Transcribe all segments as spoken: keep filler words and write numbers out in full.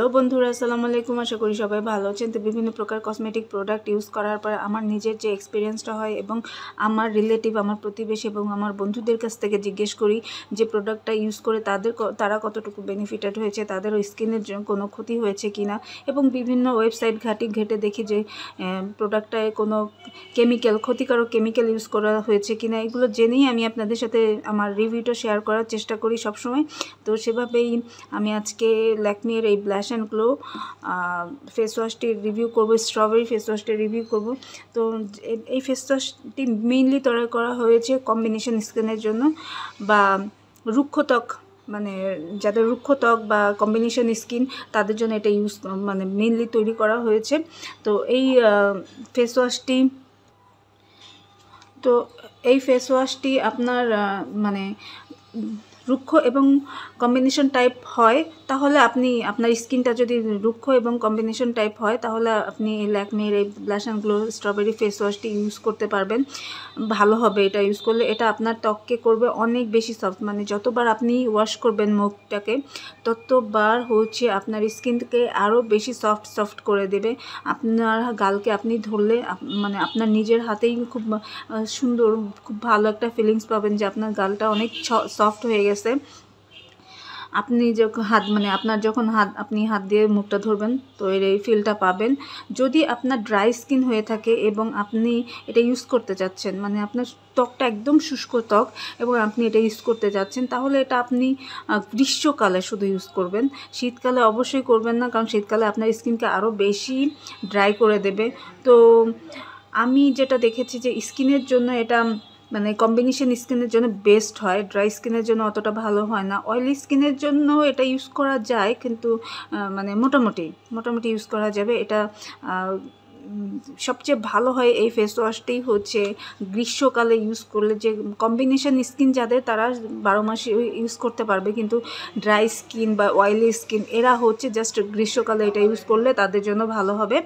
Hello বন্ধুরা, আসসালামু আলাইকুম। আশা করি সবাই ভালো আছেন। তো বিভিন্ন প্রকার কসমেটিক প্রোডাক্ট ইউজ করার পর আমার নিজের যে এক্সপিরিয়েন্সটা হয় এবং আমার রিলেটিভ, আমার প্রতিবেশী এবং আমার বন্ধুদের কাছ থেকে জিজ্ঞেস করি যে প্রোডাক্টটা ইউজ করে তাদের তারা কতটুকু বেনিফিটেড হয়েছে, তাদের স্কিনের কোনো ক্ষতি হয়েছে কি না, এবং বিভিন্ন ওয়েবসাইট ঘাঁটি ঘেঁটে দেখি যে প্রোডাক্টটায় কোনো কেমিক্যাল, ক্ষতিকারক কেমিক্যাল ইউজ করা হয়েছে কি না। এগুলো জেনেই আমি আপনাদের সাথে আমার রিভিউটা শেয়ার করার চেষ্টা করি সবসময়। তো সেভাবেই আমি আজকে ল্যাকমির এই ব্লাশ অ্যান্ড গ্লো ফেস ওয়াশটির রিভিউ করবো, স্ট্রবেরি ফেস ওয়াশটির রিভিউ করবো। তো এই ফেস ওয়াশটি মেইনলি তৈরি করা হয়েছে কম্বিনেশন স্কিনের জন্য বা রুক্ষ ত্বক, মানে যাদের রুক্ষ ত্বক বা কম্বিনেশন স্কিন তাদের জন্য এটা ইউজ মানে মেইনলি তৈরি করা হয়েছে। তো এই ফেস ওয়াশটি তো এই ফেস ওয়াশটি আপনার মানে রুক্ষ এবং কম্বিনেশন টাইপ হয় তাহলে আপনি আপনার স্কিনটা যদি রুক্ষ এবং কম্বিনেশন টাইপ হয় তাহলে আপনি ল্যাকমির এই blush and glow strawberry face ওয়াশটি ইউজ করতে পারবেন। ভালো হবে এটা ইউজ করলে, এটা আপনার ত্বককে করবে অনেক বেশি সফট। মানে যতবার আপনি ওয়াশ করবেন মুখটাকে ততবার হচ্ছে আপনার স্কিনকে আরও বেশি সফট সফট করে দেবে। আপনার গালকে আপনি ধরলে মানে আপনার নিজের হাতেই খুব সুন্দর, খুব ভালো একটা ফিলিংস পাবেন যে আপনার গালটা অনেক সফট হয়ে গেছে। আপনি যখন হাত মানে আপনার যখন হাত আপনি হাত দিয়ে মুখটা ধরবেন তো এর এই ফিলটা পাবেন। যদি আপনার ড্রাই স্কিন হয়ে থাকে এবং আপনি এটা ইউজ করতে চাচ্ছেন, মানে আপনার ত্বকটা একদম শুষ্ক ত্বক এবং আপনি এটা ইউজ করতে যাচ্ছেন, তাহলে এটা আপনি গ্রীষ্মকালে শুধু ইউজ করবেন, শীতকালে অবশ্যই করবেন না, কারণ শীতকালে আপনার স্কিনকে আরও বেশি ড্রাই করে দেবে। তো আমি যেটা দেখেছি যে স্কিনের জন্য এটা মানে কম্বিনেশন স্কিনের জন্য বেস্ট হয়, ড্রাই স্কিনের জন্য অতটা ভালো হয় না। অয়েলি স্কিনের জন্য এটা ইউজ করা যায়, কিন্তু মানে মোটামুটি মোটামুটি ইউজ করা যাবে। এটা সবচেয়ে ভালো হয় এই ফেস ওয়াশটি হচ্ছে গ্রীষ্মকালে ইউজ করলে। যে কম্বিনেশন স্কিন যাদের তারা বারো মাসে ইউজ করতে পারবে, কিন্তু ড্রাই স্কিন বা অয়েলি স্কিন এরা হচ্ছে জাস্ট গ্রীষ্মকালে এটা ইউজ করলে তাদের জন্য ভালো হবে।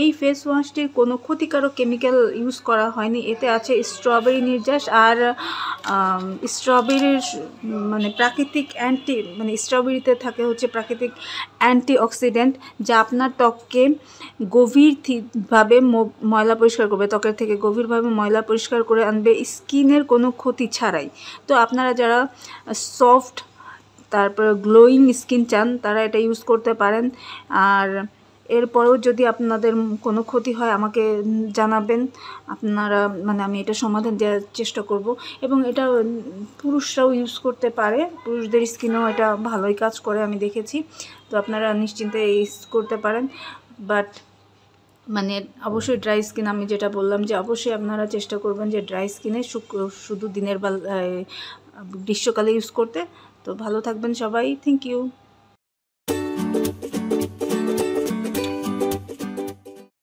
এই ফেস ওয়াশটির কোনো ক্ষতিকারক কেমিক্যাল ইউজ করা হয়নি। এতে আছে স্ট্রবেরি নির্যাস আর স্ট্রবেরির মানে প্রাকৃতিক অ্যান্টি মানে স্ট্রবেরিতে থাকে হচ্ছে প্রাকৃতিক অ্যান্টি অক্সিডেন্ট, যা আপনার ত্বককে গভীর ভাবে ময়লা পরিষ্কার করবে, ত্বকের থেকে গভীরভাবে ময়লা পরিষ্কার করে আনবে স্কিনের কোনো ক্ষতি ছাড়াই। তো আপনারা যারা সফট, তারপর গ্লোয়িং স্কিন চান তারা এটা ইউজ করতে পারেন। আর এরপরেও যদি আপনাদের কোনো ক্ষতি হয় আমাকে জানাবেন, আপনারা মানে আমি এটা সমাধান দেওয়ার চেষ্টা করব। এবং এটা পুরুষরাও ইউজ করতে পারে, পুরুষদের স্কিনেও এটা ভালোই কাজ করে আমি দেখেছি। তো আপনারা নিশ্চিন্তে ইউজ করতে পারেন। বাট মানে অবশ্যই ড্রাই স্কিন, আমি যেটা বললাম যে অবশ্যই আপনারা চেষ্টা করবেন যে ড্রাই স্কিনে শুধু দিনের বেলা গ্রীষ্মকালে ইউজ করতে। তো ভালো থাকবেন সবাই, থ্যাংক ইউ।